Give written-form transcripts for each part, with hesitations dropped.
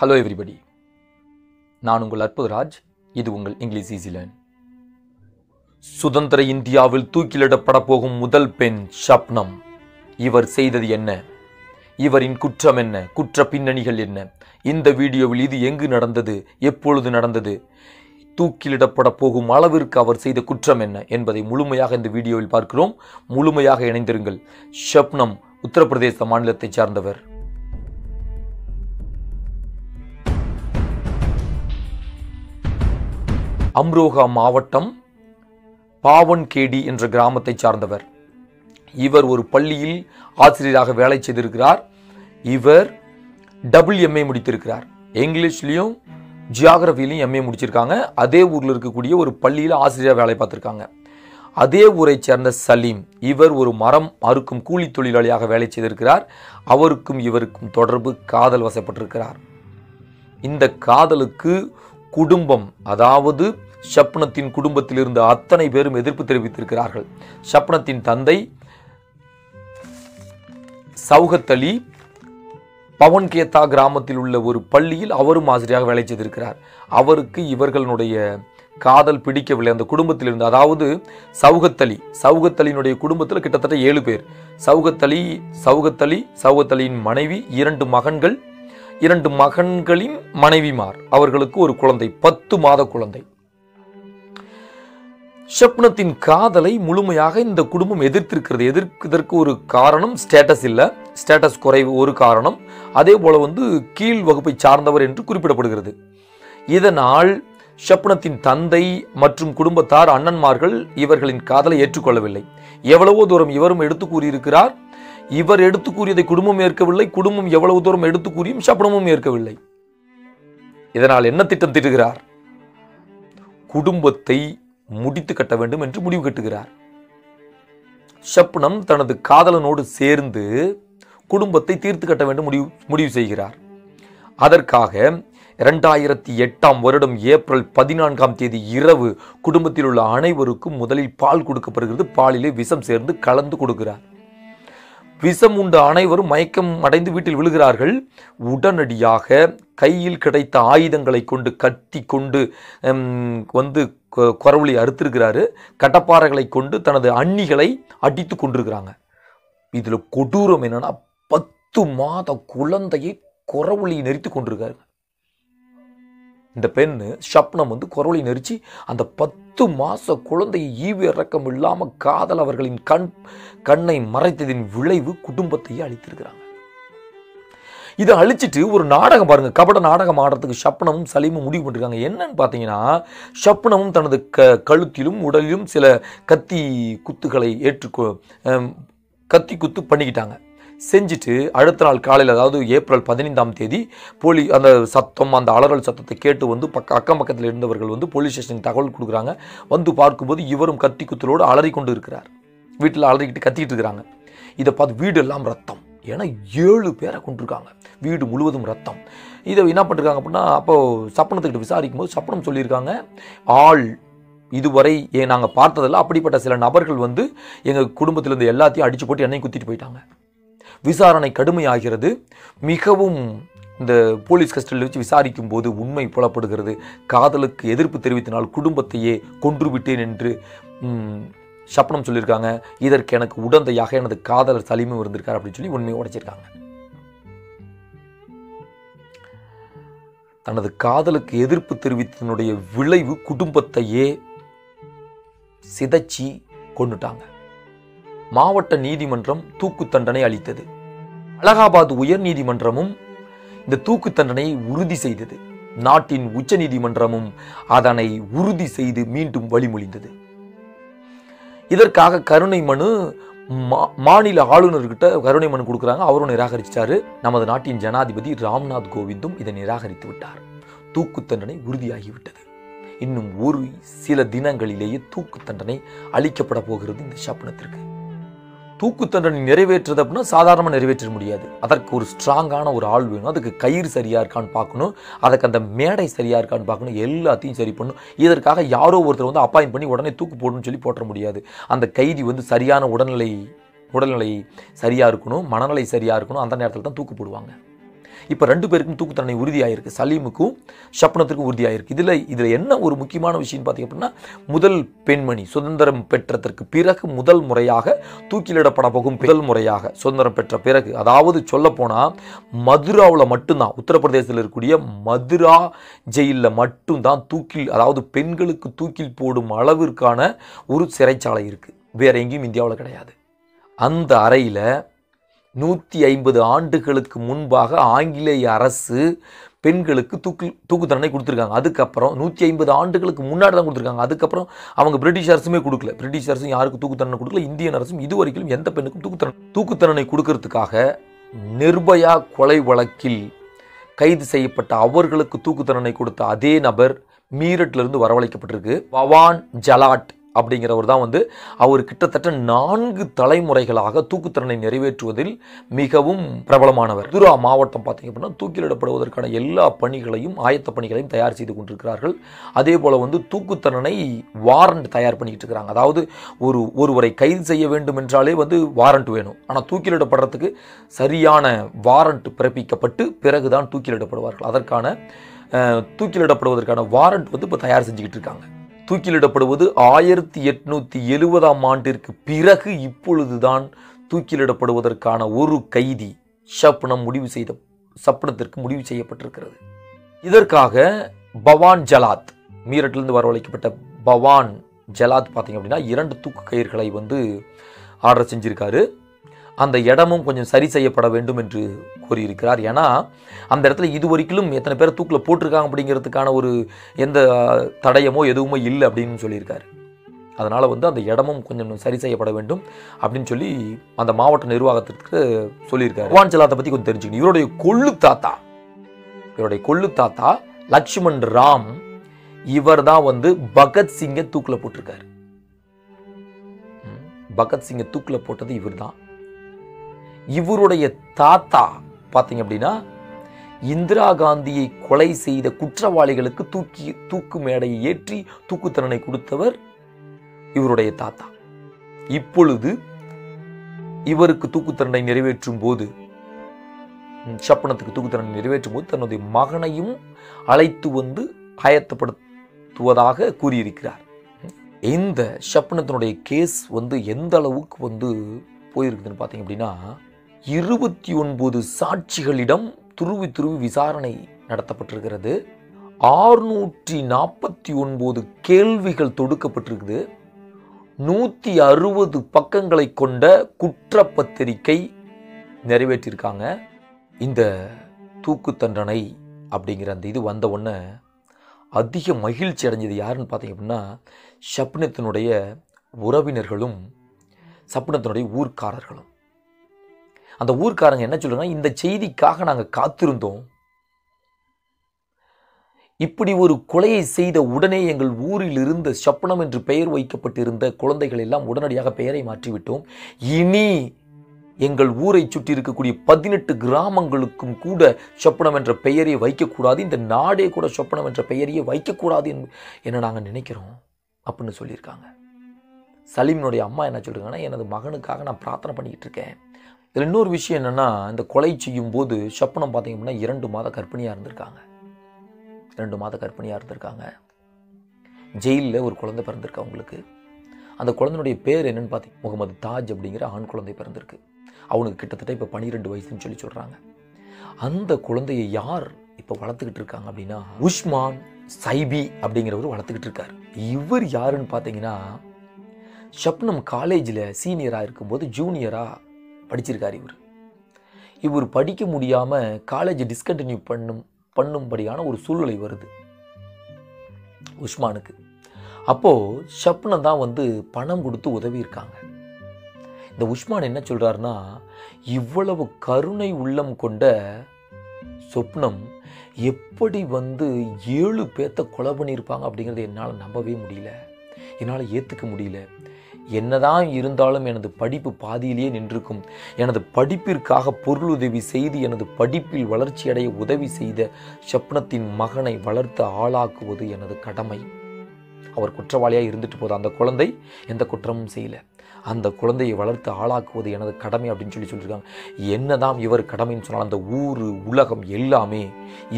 Hello everybody, நான் உங்கள் அற்புதராஜ். இது உங்கள் இங்கிலீஷ் ஈஸிலேன். சுதந்திர இந்தியாவில் தூக்கிலிடப்பட போகும் முதல் பெண் ஷப்னம். இவர் செய்தது என்ன? இவரின் குற்றம் என்ன? குற்ற பின்னணிகள் என்ன? இந்த வீடியோவில் இது எங்கு நடந்தது, எப்பொழுது நடந்தது, தூக்கிலிடப்பட போகும் அளவிற்கு அவர் செய்த குற்றம் என்ன என்பதை முழுமையாக இந்த வீடியோவில் பார்க்கிறோம். முழுமையாக இணைந்திருங்கள். ஷப்னம் உத்தரப்பிரதேச மாநிலத்தைச் சார்ந்தவர். அம்ரோஹா மாவட்டம் பாவன்கேடி என்ற கிராமத்தை சார்ந்தவர். இவர் ஒரு பள்ளியில் ஆசிரியராக வேலை செய்திருக்கிறார். இவர் WMA முடித்திருக்கிறார். இங்கிலீஷ்லையும் ஜியாகிரபிலையும் MA முடிச்சிருக்காங்க. அதே ஊரில் இருக்கக்கூடிய ஒரு பள்ளியில் ஆசிரியராக வேலை பார்த்துருக்காங்க. அதே ஊரை சேர்ந்த சலீம், இவர் ஒரு மரம் அறுக்கும் கூலி தொழிலாளியாக வேலை செய்திருக்கிறார். அவருக்கும் இவருக்கும் தொடர்பு, காதல் வசப்பட்டிருக்கிறார். இந்த காதலுக்கு குடும்பம், அதாவது ஷப்னத்தின் குடும்பத்தில் இருந்த அத்தனை பேரும் எதிர்ப்பு தெரிவித்திருக்கிறார்கள். ஷப்னத்தின் தந்தை ஷவுகத் அலி பவன்கேதா கிராமத்தில் உள்ள ஒரு பள்ளியில் அவரும் ஆசிரியராக வேலை செய்திருக்கிறார். அவருக்கு இவர்களுடைய காதல் பிடிக்கவில்லை. அந்த குடும்பத்தில் இருந்து, அதாவது ஷவுகத் அலியினுடைய குடும்பத்தில் கிட்டத்தட்ட 7 பேர். ஷவுகத் அலியின் மனைவி, 2 மகன்கள், 2 மகன்களின் மனைவிமார், அவர்களுக்கு ஒரு குழந்தை, 10 மாத குழந்தை. ஷப்னத்தின் காதலை முழுமையாக இந்த குடும்பம் எதிர்த்திருக்கிறது. எதிர்ப்பதற்கு ஒரு காரணம், ஸ்டேட்டஸ் இல்லை, ஸ்டேட்டஸ் குறைவு ஒரு காரணம். அதே போல கீழ் வகுப்பை சார்ந்தவர் என்று குறிப்பிடப்படுகிறது. இதனால் ஷப்னத்தின் தந்தை மற்றும் குடும்பத்தார், அண்ணன்மார்கள் இவர்களின் காதலை ஏற்றுக்கொள்ளவில்லை. எவ்வளவோ தூரம் இவரும் எடுத்து கூறியிருக்கிறார். இவர் எடுத்து கூறியதை குடும்பம் ஏற்கவில்லை. குடும்பம் எவ்வளவு தூரம் எடுத்து கூறியும் ஷப்னமும் ஏற்கவில்லை. இதனால் என்ன திட்டம் தீட்டுகிறார்? குடும்பத்தை முடித்து கட்ட வேண்டும் என்று முடிவு கட்டுகிறார். ஷப்னம் தனது காதலனோடு சேர்ந்து குடும்பத்தை தீர்த்து கட்ட வேண்டும் முடிவு செய்கிறார். அதற்காக 2008ஆம் வருடம் ஏப்ரல் 14ஆம் தேதி இரவு குடும்பத்தில் உள்ள அனைவருக்கும் முதலில் பால் கொடுக்கப்படுகிறது. பாலிலே விஷம் சேர்ந்து கலந்து கொடுக்கிறார். விஷம் உண்ட அனைவரும் மயக்கம் அடைந்து வீட்டில் விழுகிறார்கள். உடனடியாக கையில் கிடைத்த ஆயுதங்களை கொண்டு, கத்தி கொண்டு குரவலை அறுத்திருக்கிறாரு. கட்டப்பாறைகளை கொண்டு தனது அண்ணிகளை அடித்து கொண்டிருக்கிறாங்க. இதில் கொடூரம் என்னன்னா, 10 மாத குழந்தையை குரவலை நெறித்து கொண்டிருக்காரு. இந்த பெண் ஷப்னம் குரலை நெரிச்சு அந்த 10 மாத குழந்தையை ஈவு இறக்கம் இல்லாமல் காதல் அவர்களின் கண்ணை மறைத்ததின் விளைவு குடும்பத்தையே அழித்திருக்கிறாங்க. இதை அழிச்சிட்டு ஒரு நாடகம் பாருங்க, கபட நாடகம் ஆடுறதுக்கு ஷப்னமும் சலீமும் முடிவு பண்ணிருக்காங்க. என்னன்னு பார்த்தீங்கன்னா, ஷப்னமும் தனது கழுத்திலும் உடலிலும் சில கத்தி குத்து பண்ணிக்கிட்டாங்க. செஞ்சுட்டு அடுத்த நாள் காலையில், அதாவது ஏப்ரல் 15ஆம் தேதி போலீஸ் அந்த சத்தம், அந்த அலறல் சத்தத்தை கேட்டு அக்கம் பக்கத்தில் இருந்தவர்கள் போலீஸ் ஸ்டேஷனுக்கு தகவல் கொடுக்குறாங்க. பார்க்கும்போது இவரும் கத்தி குத்தலோடு அலறி கொண்டு இருக்கிறார். வீட்டில் அலறிக்கிட்டு கத்திக்கிட்டு இருக்கிறாங்க. இதை பார்த்து வீடு எல்லாம் ரத்தம். ஏன்னா 7 பேரை கொண்டிருக்காங்க. வீடு முழுவதும் ரத்தம். இதை என்ன பண்ணிருக்காங்க அப்படின்னா, அப்போது ஷப்னத்துக்கிட்ட விசாரிக்கும் போது ஷப்னம் சொல்லியிருக்காங்க, இதுவரை நாங்கள் பார்த்ததில்ல, அப்படிப்பட்ட சில நபர்கள் எங்கள் குடும்பத்திலேருந்து எல்லாத்தையும் அடித்து போட்டு என்னையும் குத்திட்டு போயிட்டாங்க. விசாரணை கடுமையாகிறது. மிகவும் இந்த போலீஸ் கஸ்டடியில் வச்சு விசாரிக்கும் போது உண்மை புலப்படுகிறது. காதலுக்கு எதிர்ப்பு தெரிவித்தனால் குடும்பத்தையே கொன்றுவிட்டேன் என்று ஷப்னம் சொல்லியிருக்காங்க. இதற்கு எனக்கு உடந்தையாக எனது காதலர் சலீமும் இருந்திருக்கார் அப்படின்னு சொல்லி உண்மையை உடைச்சிருக்காங்க. தனது காதலுக்கு எதிர்ப்பு தெரிவித்ததனுடைய விளைவு குடும்பத்தையே சிதைச்சி கொண்டுட்டாங்க. மாவட்ட நீதிமன்றம் தூக்கு தண்டனை அளித்தது. அலகாபாத் உயர் நீதிமன்றமும் இந்த தூக்கு தண்டனையை உறுதி செய்தது. நாட்டின் உச்ச நீதிமன்றமும் அதனை உறுதி செய்து மீண்டும் வழிமொழிந்தது. இதற்காக கருணை மனு மாநில ஆளுநர்கிட்ட கருணை மனு கொடுக்குறாங்க. அவரும் நிராகரிச்சிட்டாரு. நமது நாட்டின் ஜனாதிபதி ராம்நாத் கோவிந்தும் இதை நிராகரித்து விட்டார். தூக்கு தண்டனை உறுதியாகிவிட்டது. இன்னும் ஒரு சில தினங்களிலேயே தூக்கு தண்டனை அளிக்கப்பட போகிறது. இந்த ஷப்னத்திற்கு தூக்கு தண்டனை நிறைவேற்றுறது அப்படின்னா சாதாரணமாக நிறைவேற்ற முடியாது. அதற்கு ஒரு ஸ்ட்ராங்கான ஒரு ஆள் வேணும். அதுக்கு கயிறு சரியாக இருக்கான்னு பார்க்கணும். அதுக்கு அந்த மேடை சரியாக இருக்கான்னு பார்க்கணும். எல்லாத்தையும் சரி பண்ணணும். இதற்காக யாரோ ஒருத்தர் அப்பாயிண்ட் பண்ணி உடனே தூக்கு போடணும்னு சொல்லி போட்ட முடியாது. அந்த கைதி சரியான உடல்நிலை சரியாக இருக்கணும், மனநிலை சரியாக இருக்கணும். அந்த நேரத்தில் தான் தூக்கு போடுவாங்க. இப்போ ரெண்டு பேருக்கும் தூக்கு தண்டனை உறுதியாயிருக்கு, சலீமுக்கும் ஷப்னத்துக்கும் உறுதியாயிருக்கு. இதில் என்ன ஒரு முக்கியமான விஷயம்னு பார்த்தீங்க அப்படின்னா, முதல் பெண்மணி சுதந்திரம் பெற்றதற்கு பிறகு முதல் முறையாக தூக்கிலிடப்பட போகும், முதல் முறையாக சுதந்திரம் பெற்ற பிறகு, அதாவது சொல்ல போனால் மதுராவில் மட்டும்தான், உத்தரப்பிரதேசத்தில் இருக்கக்கூடிய மதுரா ஜெயிலில் மட்டும்தான் தூக்கில், அதாவது பெண்களுக்கு தூக்கில் போடும் அளவிற்கான ஒரு சிறைச்சாலை இருக்குது, வேற எங்கேயும் இந்தியாவில் கிடையாது. அந்த அறையில் 150 ஆண்டுகளுக்கு முன்பாக ஆங்கிலேய அரசு பெண்களுக்கு தூக்கு தண்டனை கொடுத்துருக்காங்க. அதுக்கப்புறம் 150 ஆண்டுகளுக்கு முன்னாடி தான் கொடுத்துருக்காங்க. அதுக்கப்புறம் அவங்க பிரிட்டிஷ் அரசுமே கொடுக்கல, பிரிட்டிஷ் அரசும் யாருக்கும் தூக்கு தண்டனை கொடுக்கல, இந்தியன் அரசும் இது வரைக்கும் எந்த பெண்ணுக்கும் தூக்கு தண்டனை கொடுக்கறதுக்காக நிர்பயா கொலை வழக்கில் கைது செய்யப்பட்ட அவர்களுக்கு தூக்கு தண்டனை கொடுத்த அதே நபர் மீரட்லேருந்து வரவழைக்கப்பட்டிருக்கு. பவான் ஜலாட் அப்படிங்கிறவர் தான் அவர் கிட்டத்தட்ட 4 தலைமுறைகளாக தூக்குத்தண்டனை நிறைவேற்றுவதில் மிகவும் பிரபலமானவர். மதுரா மாவட்டம் பார்த்திங்க அப்படின்னா தூக்கிலிடப்படுவதற்கான எல்லா பணிகளையும் ஆயத்த பணிகளையும் தயார் செய்து கொண்டிருக்கிறார்கள். அதே போல் தூக்குத்தண்டனை வாரண்ட் தயார் பண்ணிக்கிட்டு இருக்கிறாங்க. அதாவது ஒருவரை கைது செய்ய வேண்டும் என்றாலே வாரண்ட் வேணும், ஆனால் தூக்கிலிடப்படுறதுக்கு சரியான வாரண்ட் பிறப்பிக்கப்பட்டு பிறகுதான் தூக்கிலிடப்படுவார்கள். அதற்கான தூக்கிலிடப்படுவதற்கான வாரண்ட் இப்போ தயார் செஞ்சுக்கிட்டு இருக்காங்க. தூக்கிலிடப்படுவது 1870ஆம் ஆண்டிற்கு பிறகு இப்பொழுதுதான் தூக்கிலிடப்படுவதற்கான ஒரு கைதி சப்னத்திற்கு முடிவு செய்யப்பட்டிருக்கிறது. இதற்காக பவான் ஜலாத், மீரட்டிலிருந்து வரவழைக்கப்பட்ட பவான் ஜலாத் பார்த்திங்க அப்படின்னா 2 தூக்கு கயிறுகளை ஆர்டர் செஞ்சுருக்காரு. அந்த இடமும் கொஞ்சம் சரி செய்யப்பட வேண்டும் என்று கூறியிருக்கிறார். ஏன்னா அந்த இடத்துல இது வரைக்கும் எத்தனை பேர் தூக்கில் போட்டிருக்காங்க அப்படிங்கிறதுக்கான ஒரு எந்த தடயமோ எதுவுமே இல்லை அப்படின்னு சொல்லியிருக்காரு. அதனால் அந்த இடமும் கொஞ்சம் சரி செய்யப்பட வேண்டும் அப்படின்னு சொல்லி அந்த மாவட்ட நிர்வாகத்திற்கு சொல்லியிருக்காரு. பவான் ஜலாத்தை பற்றி கொஞ்சம் தெரிஞ்சுக்கணும். இவருடைய கொள்ளு தாத்தா லக்ஷ்மண் ராம், இவர் தான் பகத்சிங்கை தூக்கில் போட்டிருக்காரு. பகத்சிங்கை தூக்கில் போட்டது இவர் தான். இவருடைய தாத்தா பார்த்தீங்க அப்படின்னா இந்திரா காந்தியை கொலை செய்த குற்றவாளிகளுக்கு தூக்கு மேடையை ஏற்றி தூக்கு தண்டனை கொடுத்தவர் இவருடைய தாத்தா. இப்பொழுது இவருக்கு தூக்கு தண்டனை நிறைவேற்றும் போது, ஷப்னத்துக்கு தூக்கு தண்டனை நிறைவேற்றும் போது தன்னுடைய மகனையும் அழைத்து ஆயத்தப்படுத்துவதாக கூறியிருக்கிறார். இந்த ஷப்னத்தினுடைய கேஸ் எந்த அளவுக்கு போயிருக்குதுன்னு பார்த்தீங்க அப்படின்னா 29 சாட்சிகளிடம் துருவி துருவி விசாரணை நடத்தப்பட்டிருக்கிறது. 649 கேள்விகள் தொடுக்கப்பட்டிருக்குது. 160 பக்கங்களை கொண்ட குற்றப்பத்திரிக்கை நிறைவேற்றியிருக்காங்க. இந்த தூக்கு தண்டனை அப்படிங்கிற அந்த இது வந்த உடனே அதிக மகிழ்ச்சி அடைஞ்சது யாருன்னு பார்த்தீங்க அப்படின்னா ஷப்னத்தினுடைய உறவினர்களும் சப்னத்தினுடைய ஊர்க்காரர்களும். அந்த ஊர்க்காரங்க என்ன சொல்றாங்கன்னா, இந்த செய்திக்காக நாங்கள் காத்திருந்தோம், இப்படி ஒரு கொலையை செய்த உடனே எங்கள் ஊரில் இருந்த சப்னம் என்று பெயர் வைக்கப்பட்டிருந்த குழந்தைகள் எல்லாம் உடனடியாக பெயரை மாற்றிவிட்டோம். இனி எங்கள் ஊரை சுற்றி இருக்கக்கூடிய 18 கிராமங்களுக்கும் கூட சப்னம் என்ற பெயரை வைக்கக்கூடாது, இந்த நாடே கூட சப்னம் என்ற பெயரையே வைக்கக்கூடாது என நாங்கள் நினைக்கிறோம் அப்படின்னு சொல்லியிருக்காங்க. சலீம்னுடைய அம்மா என்ன சொல்கிறாங்கன்னா, எனது மகனுக்காக நான் பிரார்த்தனை பண்ணிக்கிட்டு இருக்கேன். இதில் இன்னொரு விஷயம் என்னென்னா, இந்த கொலை செய்யும் போது ஷப்னம் பார்த்திங்க அப்படின்னா 2 மாத கர்ப்பிணியாக இருந்திருக்காங்க. ஜெயிலில் ஒரு குழந்தை பிறந்திருக்கு அவங்களுக்கு. அந்த குழந்தையுடைய பேர் என்னென்னு பார்த்திங்க முகமது தாஜ் அப்படிங்கிற ஆண் குழந்தை பிறந்திருக்கு. அவனுக்கு கிட்டத்தட்ட இப்போ 12 வயசுன்னு சொல்கிறாங்க. அந்த குழந்தையை யார் இப்போ வளர்த்துக்கிட்டு இருக்காங்க அப்படின்னா உஸ்மான் சைபி அப்படிங்கிறவர் வளர்த்துக்கிட்டு இருக்கார். இவர் யாருன்னு பார்த்தீங்கன்னா ஷப்னம் காலேஜில் சீனியராக இருக்கும்போது ஜூனியராக படிச்சிருக்கார். இவர் படிக்க முடியாமல் காலேஜை டிஸ்கண்டினியூ பண்ணும்படியான ஒரு சூழ்நிலை வருது உஸ்மானுக்கு. அப்போது ஷப்னம் தான் பணம் கொடுத்து உதவி இருக்காங்க. இந்த உஸ்மான் என்ன சொல்கிறாருன்னா, இவ்வளவு கருணை உள்ளம் கொண்ட சொப்னம் எப்படி 7 பேர்த்த கொலை பண்ணியிருப்பாங்க அப்படிங்கிறது என்னால் நம்பவே முடியல, என்னால் ஏற்றுக்க முடியல. என்னதான் இருந்தாலும் எனது படிப்பு பாதியிலேயே நின்றிருக்கும், எனது படிப்பிற்காக பொருளுதவி செய்து எனது படிப்பில் வளர்ச்சியடைய உதவி செய்த ஷப்னத்தின் மகனை வளர்த்து ஆளாக்குவது எனது கடமை, அவர் குற்றவாளியாக இருந்துட்டு போது, அந்த குழந்தை எந்த குற்றமும் செய்யலை, அந்த குழந்தையை வளர்த்து ஆளாக்குவது எனது கடமை அப்படின்னு சொல்லியிருக்காங்க. என்னதான் இவர் கடமைன்னு சொன்னால் அந்த ஊர் உலகம் எல்லாமே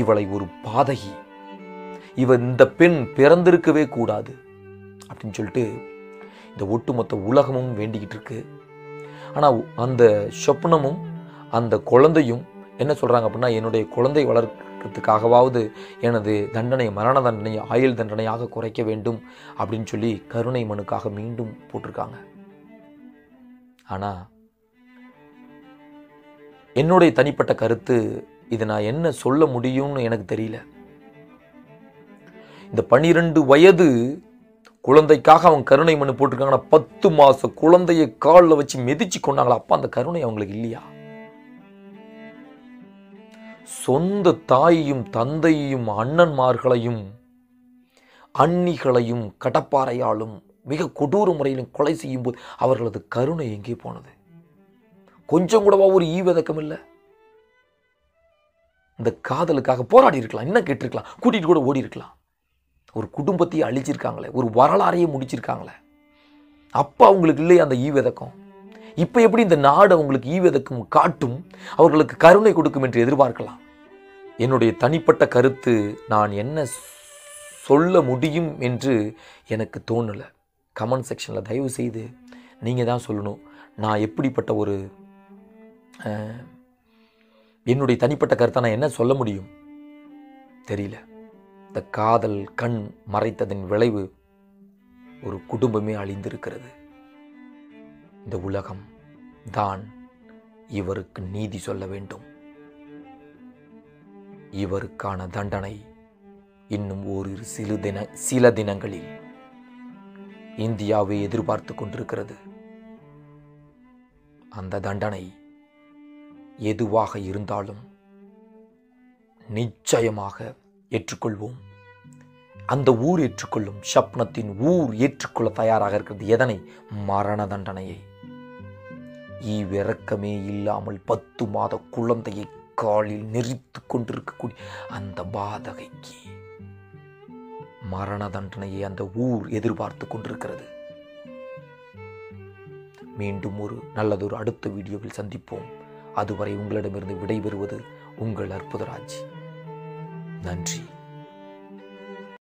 இவளை ஒரு பாதகி, இவர் இந்த பெண் பிறந்திருக்கவே கூடாது அப்படின்னு சொல்லிட்டு இந்த ஒட்டுமொத்த உலகமும் வேண்டிக்கிட்டு இருக்கு. ஆனால் அந்த சொப்னமும் அந்த குழந்தையும் என்ன சொல்கிறாங்க அப்படின்னா, என்னுடைய குழந்தை வளர்க்கிறதுக்காகவாவது எனது தண்டனை மரண தண்டனை ஆயுள் தண்டனையாக குறைக்க வேண்டும் அப்படின்னு சொல்லி கருணை மனுக்காக மீண்டும் போட்டிருக்காங்க. ஆனால் என்னுடைய தனிப்பட்ட கருத்து, இது நான் என்ன சொல்ல முடியும்னு எனக்கு தெரியல. இந்த 12 வயது குழந்தைக்காக அவங்க கருணை மனு போட்டிருக்காங்கன்னா 10 மாத குழந்தையை காலில் வச்சு மிதிச்சு கொண்டாங்களா, அப்போ அந்த கருணை அவங்களுக்கு இல்லையா? சொந்த தாயையும் தந்தையையும் அண்ணன்மார்களையும் அன்னிகளையும் கடப்பாறையாலும் மிக கொடூர முறையிலும் கொலை செய்யும் போது அவர்களது கருணை எங்கே போனது? கொஞ்சம் கூடவா ஒரு ஈவதக்கம் இல்லை? இந்த காதலுக்காக போராடி இருக்கலாம், என்ன கேட்டிருக்கலாம், கூட்டிகிட்டு கூட ஓடி இருக்கலாம். ஒரு குடும்பத்தையே அழிச்சிருக்காங்களே, ஒரு வரலாறையே முடிச்சிருக்காங்களே, அப்போ அவங்களுக்கு இல்லையே அந்த ஈவதக்கம். இப்போ எப்படி இந்த நாடு அவங்களுக்கு ஈவதக்கம் காட்டும், அவர்களுக்கு கருணை கொடுக்கும் என்று எதிர்பார்க்கலாம்? என்னுடைய தனிப்பட்ட கருத்து, நான் என்ன சொல்ல முடியும் என்று எனக்கு தோணலை. கமெண்ட் செக்ஷனில் தயவு செய்து நீங்கள் தான் சொல்லணும், நான் எப்படிப்பட்ட ஒரு என்னுடைய தனிப்பட்ட கருத்தை நான் என்ன சொல்ல முடியும் தெரியல. இந்த காதல் கண் மறைத்ததின் விளைவு ஒரு குடும்பமே அழிந்திருக்கிறது. இந்த உலகம் தான் இவருக்கு நீதி சொல்ல வேண்டும். இவருக்கான தண்டனை இன்னும் ஓரிரு சில தினங்களில் இந்தியாவை எதிர்பார்த்து கொண்டிருக்கிறது. அந்த தண்டனை எதுவாக இருந்தாலும் நிச்சயமாக ஏற்றுக்கொள்வோம். அந்த ஊர் ஏற்றுக்கொள்ளும், ஷப்னத்தின் ஊர் ஏற்றுக்கொள்ள தயாராக இருக்கிறது. எதனை? மரண தண்டனையை. ஈவிரக்கமே இல்லாமல் 10 மாத குழந்தையை காலில் நெறித்து கொண்டிருக்கக்கூடிய அந்த பாதகைக்கு மரண தண்டனையை அந்த ஊர் எதிர்பார்த்து கொண்டிருக்கிறது. மீண்டும் ஒரு நல்லதொரு அடுத்த வீடியோவில் சந்திப்போம். அதுவரை உங்களிடமிருந்து விடைபெறுவது உங்கள் அற்புதராஜ். நன்றி.